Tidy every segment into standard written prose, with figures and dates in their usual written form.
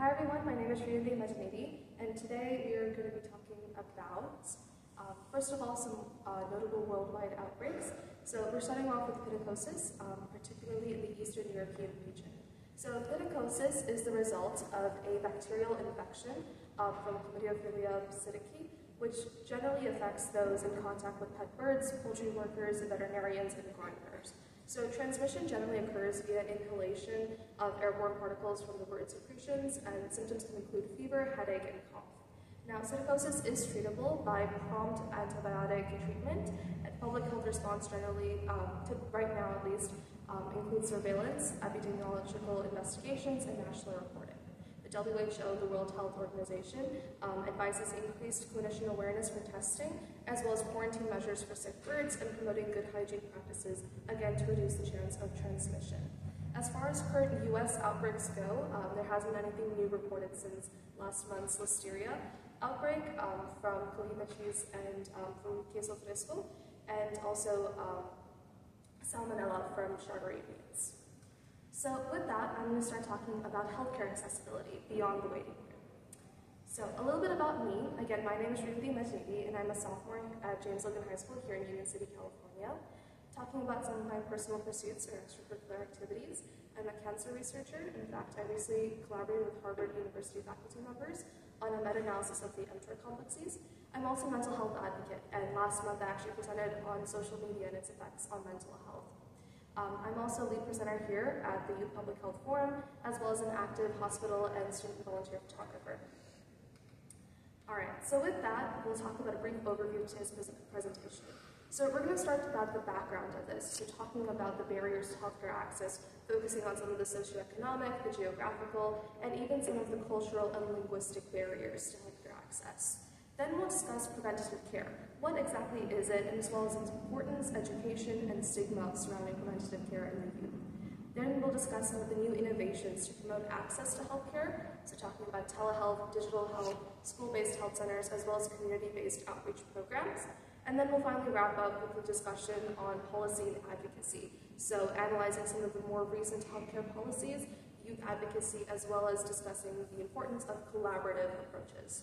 Hi everyone, my name is Sreenidhi Maddineedi, and today we are going to be talking about, first of all, some notable worldwide outbreaks. So we're starting off with psittacosis, particularly in the Eastern European region. So psittacosis is the result of a bacterial infection from Chlamydia psittaci, which generally affects those in contact with pet birds, poultry workers, veterinarians, and gardeners. So transmission generally occurs via inhalation of airborne particles from the bird secretions, and symptoms can include fever, headache, and cough. Now, psittacosis is treatable by prompt antibiotic treatment, and public health response generally, right now at least, includes surveillance, epidemiological investigations, and national reporting. The WHO, the World Health Organization, advises increased clinician awareness for testing, as well as quarantine measures for sick birds and promoting good hygiene practices, again, to reduce the chance of transmission. As far as current U.S. outbreaks go, there hasn't been anything new reported since last month's listeria outbreak from Colimachis and from Queso Fresco, and also Salmonella from Strawberry beans. So with that, I'm going to start talking about healthcare accessibility beyond the waiting room. So a little bit about me. Again, my name is Sreenidhi Maddineedi, and I'm a sophomore at James Logan High School here in Union City, California. Talking about some of my personal pursuits or extracurricular activities, I'm a cancer researcher. In fact, I recently collaborated with Harvard University faculty members on a meta-analysis of the mTOR complexes. I'm also a mental health advocate, and last month I actually presented on social media and its effects on mental health. I'm also lead presenter here at the Youth Public Health Forum, as well as an active hospital and student volunteer photographer. Alright, so with that, we'll talk about a brief overview of today's presentation. So we're going to start about the background of this, so talking about the barriers to healthcare access, focusing on some of the socioeconomic, the geographical, and even some of the cultural and linguistic barriers to healthcare access. Then we'll discuss preventative care. What exactly is it, and as well as its importance, education, and stigma surrounding preventative care in the youth. Then we'll discuss some of the new innovations to promote access to healthcare, so talking about telehealth, digital health, school-based health centers, as well as community-based outreach programs. And then we'll finally wrap up with a discussion on policy and advocacy. So analyzing some of the more recent healthcare policies, youth advocacy, as well as discussing the importance of collaborative approaches.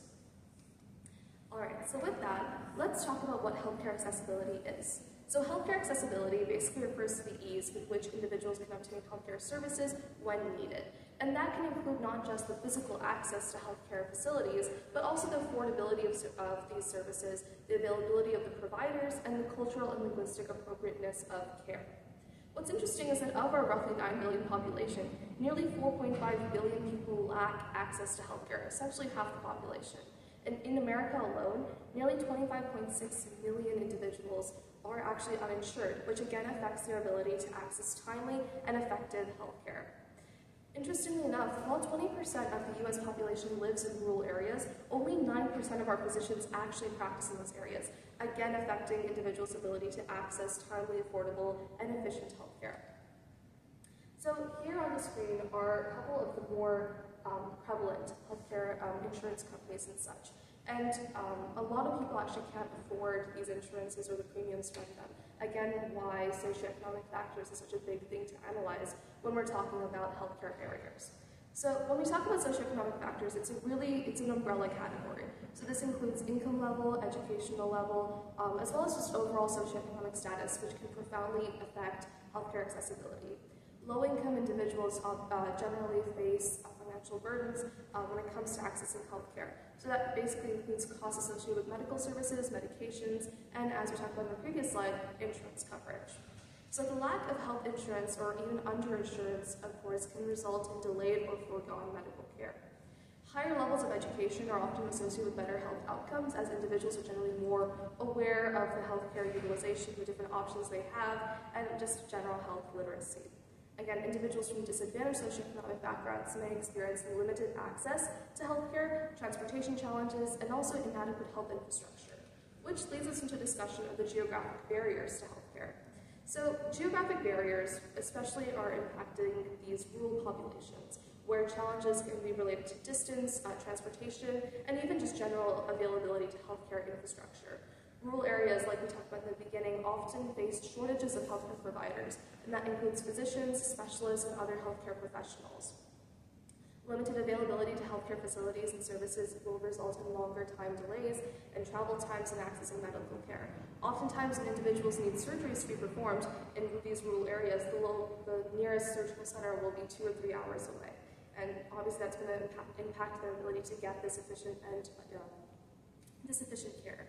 Alright, so with that, let's talk about what healthcare accessibility is. So healthcare accessibility basically refers to the ease with which individuals can obtain healthcare services when needed. And that can include not just the physical access to healthcare facilities, but also the affordability of these services, the availability of the providers, and the cultural and linguistic appropriateness of care. What's interesting is that of our roughly 9 billion population, nearly 4.5 billion people lack access to healthcare, essentially half the population. And in America alone, nearly 25.6 million individuals are actually uninsured, which again affects their ability to access timely and effective healthcare. Interestingly enough, while 20% of the U.S. population lives in rural areas, only 9% of our physicians actually practice in those areas, again affecting individuals' ability to access timely, affordable, and efficient healthcare. So here on the screen are a couple of the more prevalent healthcare insurance companies and such. And a lot of people actually can't afford these insurances or the premiums from them. Again, why socioeconomic factors is such a big thing to analyze when we're talking about healthcare barriers. So when we talk about socioeconomic factors, it's an umbrella category. So this includes income level, educational level, as well as just overall socioeconomic status, which can profoundly affect healthcare accessibility. Low-income individuals generally face financial burdens when it comes to accessing healthcare. So that basically includes costs associated with medical services, medications, and as we talked about in the previous slide, insurance coverage. So the lack of health insurance or even underinsurance, of course, can result in delayed or foregone medical care. Higher levels of education are often associated with better health outcomes, as individuals are generally more aware of the healthcare utilization, the different options they have, and just general health literacy. Again, individuals from disadvantaged socioeconomic backgrounds may experience limited access to healthcare, transportation challenges, and also inadequate health infrastructure, which leads us into a discussion of the geographic barriers to healthcare. So geographic barriers especially are impacting these rural populations, where challenges can be related to distance, transportation, and even just general availability to healthcare infrastructure. Rural areas, like we talked about in the beginning, often face shortages of healthcare providers, and that includes physicians, specialists, and other healthcare professionals. Limited availability to healthcare facilities and services will result in longer time delays and travel times in accessing medical care. Oftentimes, when individuals need surgeries to be performed in these rural areas, the nearest surgical center will be 2 or 3 hours away. And obviously, that's going to impact their ability to get this efficient and efficient care.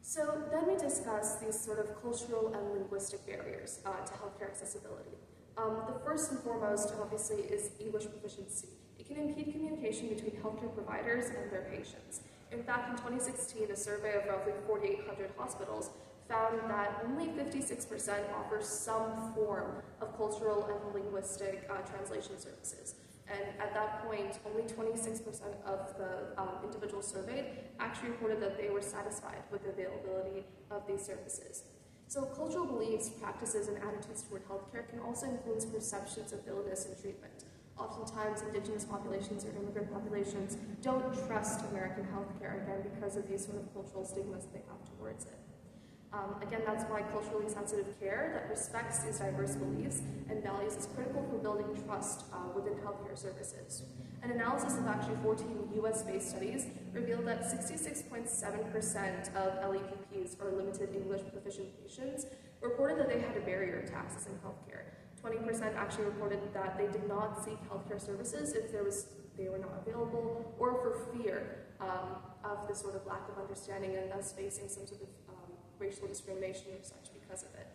So then we discuss these sort of cultural and linguistic barriers to healthcare accessibility. The first and foremost, obviously, is English proficiency. It can impede communication between healthcare providers and their patients. In fact, in 2016, a survey of roughly 4,800 hospitals found that only 56% offer some form of cultural and linguistic translation services. And at that point, only 26% of the individuals surveyed actually reported that they were satisfied with the availability of these services. So cultural beliefs, practices, and attitudes toward healthcare can also influence perceptions of illness and treatment. Oftentimes, indigenous populations or immigrant populations don't trust American healthcare, again, because of these sort of cultural stigmas they have towards it. Again, that's why culturally sensitive care that respects these diverse beliefs and values is critical for building trust within healthcare services. An analysis of actually 14 US-based studies revealed that 66.7% of LEPPs, or limited English proficient patients, reported that they had a barrier to accessing healthcare. 20% actually reported that they did not seek healthcare services if they were not available, or for fear of this sort of lack of understanding and thus facing some sort of racial discrimination or such because of it.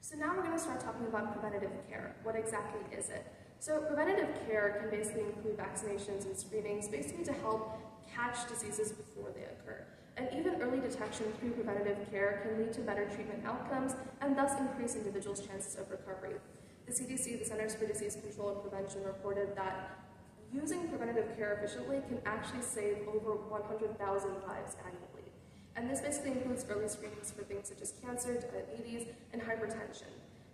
So now we're going to start talking about preventative care. What exactly is it? So preventative care can basically include vaccinations and screenings, basically to help catch diseases before they occur. And even early detection through preventative care can lead to better treatment outcomes and thus increase individuals' chances of recovery. The CDC, the Centers for Disease Control and Prevention, reported that using preventative care efficiently can actually save over 100,000 lives annually. And this basically includes early screenings for things such as cancer, diabetes, and hypertension.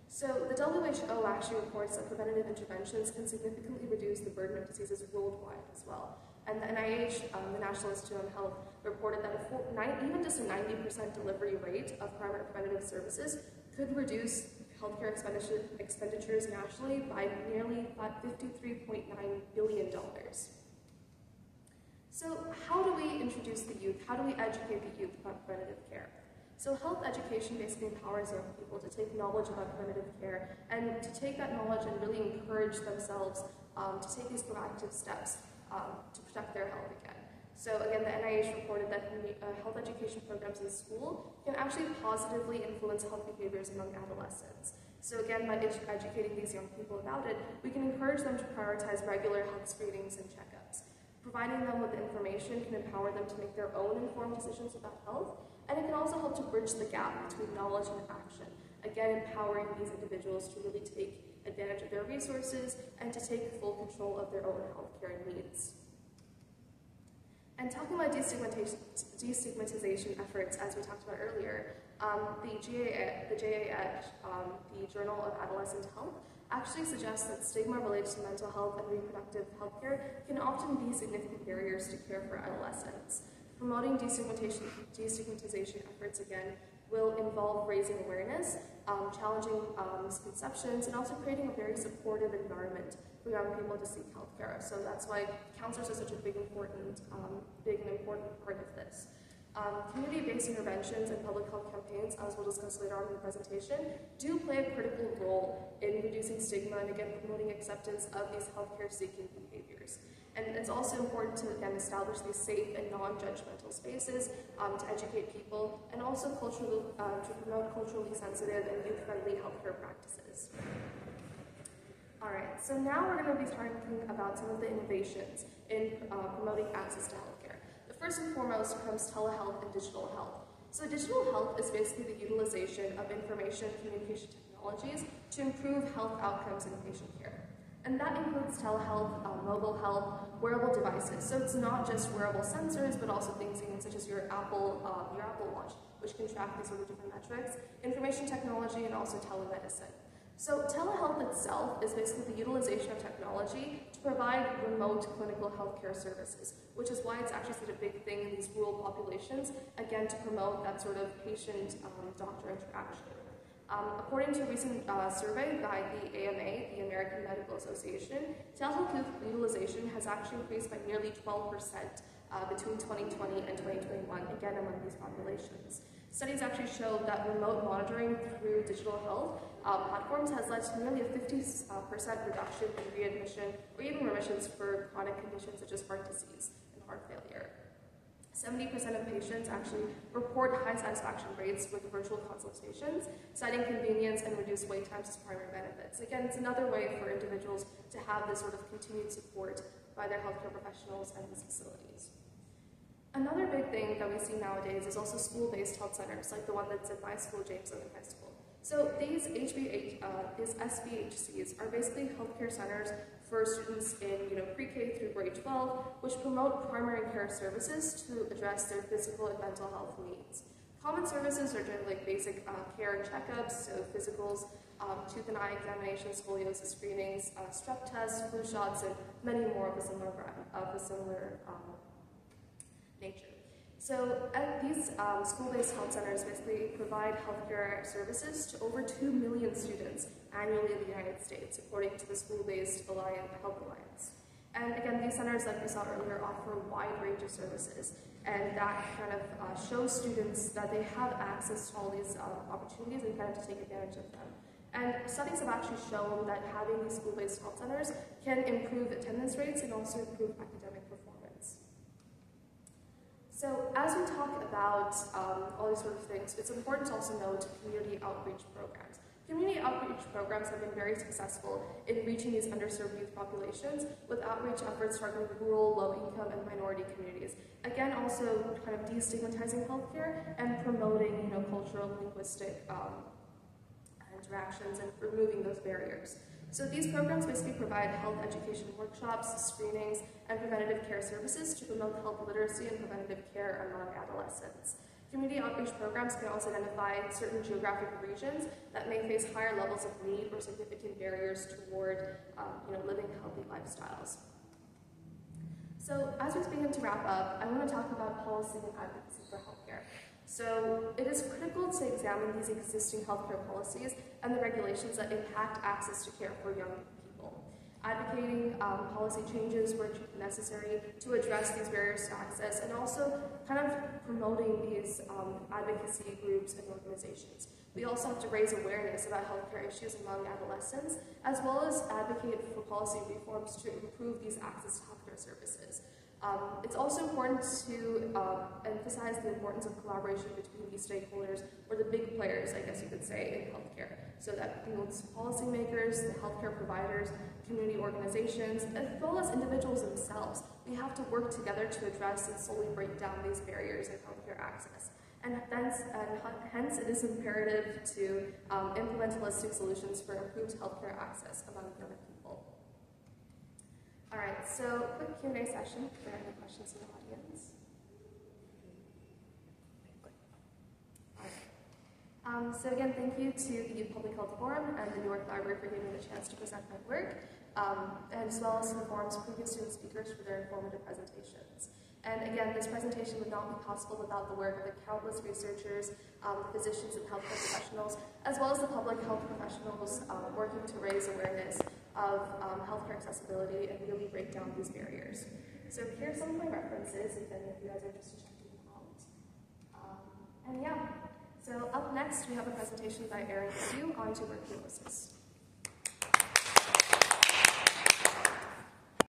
So the WHO actually reports that preventative interventions can significantly reduce the burden of diseases worldwide as well. And the NIH, the National Institute on Health, reported that even just a 90% delivery rate of primary preventative services could reduce healthcare expenditures nationally by nearly $53.9 billion. So how do we introduce the youth? How do we educate the youth about preventative care? So health education basically empowers young people to take knowledge about preventative care and to take that knowledge and really encourage themselves to take these proactive steps to protect their health again. So again, the NIH reported that health education programs in school can actually positively influence health behaviors among adolescents. So again, by educating these young people about it, we can encourage them to prioritize regular health screenings and checkups. Providing them with information can empower them to make their own informed decisions about health, and it can also help to bridge the gap between knowledge and action. Again, empowering these individuals to really take advantage of their resources and to take full control of their own healthcare needs. And talking about destigmatization efforts, as we talked about earlier, the Journal of Adolescent Health, actually suggests that stigma related to mental health and reproductive health care can often be significant barriers to care for adolescents. Promoting destigmatization efforts, again, will involve raising awareness, challenging misconceptions, and also creating a very supportive environment for young people to seek health care. So that's why counselors are such a big and important part of this. Community-based interventions and public health campaigns, as we'll discuss later on in the presentation, do play a critical role in reducing stigma and, again, promoting acceptance of these healthcare-seeking behaviors. And it's also important to, again, establish these safe and non-judgmental spaces to educate people and also to promote culturally sensitive and youth-friendly healthcare practices. All right, so now we're going to be talking about some of the innovations in promoting access to healthcare. First and foremost comes telehealth and digital health. So digital health is basically the utilization of information and communication technologies to improve health outcomes in patient care. And that includes telehealth, mobile health, wearable devices. So it's not just wearable sensors, but also things such as your Apple Watch, which can track these sort of different metrics, information technology, and also telemedicine. So telehealth itself is basically the utilization of technology to provide remote clinical healthcare services, which is why it's actually such a big thing in these rural populations, again, to promote that sort of patient-doctor interaction. According to a recent survey by the AMA, the American Medical Association, telehealth utilization has actually increased by nearly 12% between 2020 and 2021, again among these populations. Studies actually show that remote monitoring through digital health platforms has led to nearly a 50% reduction in readmission or even remissions for chronic conditions such as heart disease and heart failure. 70% of patients actually report high satisfaction rates with virtual consultations, citing convenience and reduced wait times as primary benefits. Again, it's another way for individuals to have this sort of continued support by their healthcare professionals and these facilities. Another big thing that we see nowadays is also school-based health centers, like the one that's at my school, James Logan High School. So these SBHCs are basically healthcare centers for students in pre-K through grade 12, which promote primary care services to address their physical and mental health needs. Common services are generally like basic care and checkups, so physicals, tooth and eye examinations, scoliosis screenings, strep tests, flu shots, and many more of a similar nature. So these school-based health centers basically provide healthcare services to over 2 million students annually in the United States, according to the School Based Health Alliance. And again, these centers, like we saw earlier, offer a wide range of services, and that kind of shows students that they have access to all these opportunities and kind of to take advantage of them. And studies have actually shown that having these school-based health centers can improve attendance rates and also improve academic performance. So as we talk about all these sort of things, it's important to also note community outreach programs. Community outreach programs have been very successful in reaching these underserved youth populations with outreach efforts targeting rural, low-income, and minority communities. Again, also kind of destigmatizing healthcare and promoting cultural, linguistic interactions and removing those barriers. So these programs basically provide health education workshops, screenings, and preventative care services to promote health literacy and preventative care among adolescents. Community outreach programs can also identify certain geographic regions that may face higher levels of need or significant barriers toward living healthy lifestyles. So as we begin to wrap up, I want to talk about policy and advocacy for healthcare. So it is critical to examine these existing healthcare policies and the regulations that impact access to care for young people. Advocating policy changes where necessary to address these barriers to access, and also kind of promoting these advocacy groups and organizations. We also have to raise awareness about healthcare issues among adolescents, as well as advocate for policy reforms to improve these access to healthcare services. It's also important to emphasize the importance of collaboration between these stakeholders, or the big players, I guess you could say, in healthcare. So that includes policymakers, the healthcare providers, community organizations, as well as individuals themselves. We have to work together to address and slowly break down these barriers in healthcare access. And hence it is imperative to implement holistic solutions for improved healthcare access among young people. All right, so quick Q&A session. If there are any questions in the audience? All right. So again, thank you to the Youth Public Health Forum and the New York Library for giving me the chance to present my work, as well as to the forum's previous student speakers for their informative presentations. And again, this presentation would not be possible without the work of the countless researchers, physicians, and healthcare professionals, as well as the public health professionals working to raise awareness of healthcare accessibility and really break down these barriers. So here are some of my references, if any of you guys are interested in checking them out. And yeah, so up next we have a presentation by Aaron Qiu on tuberculosis.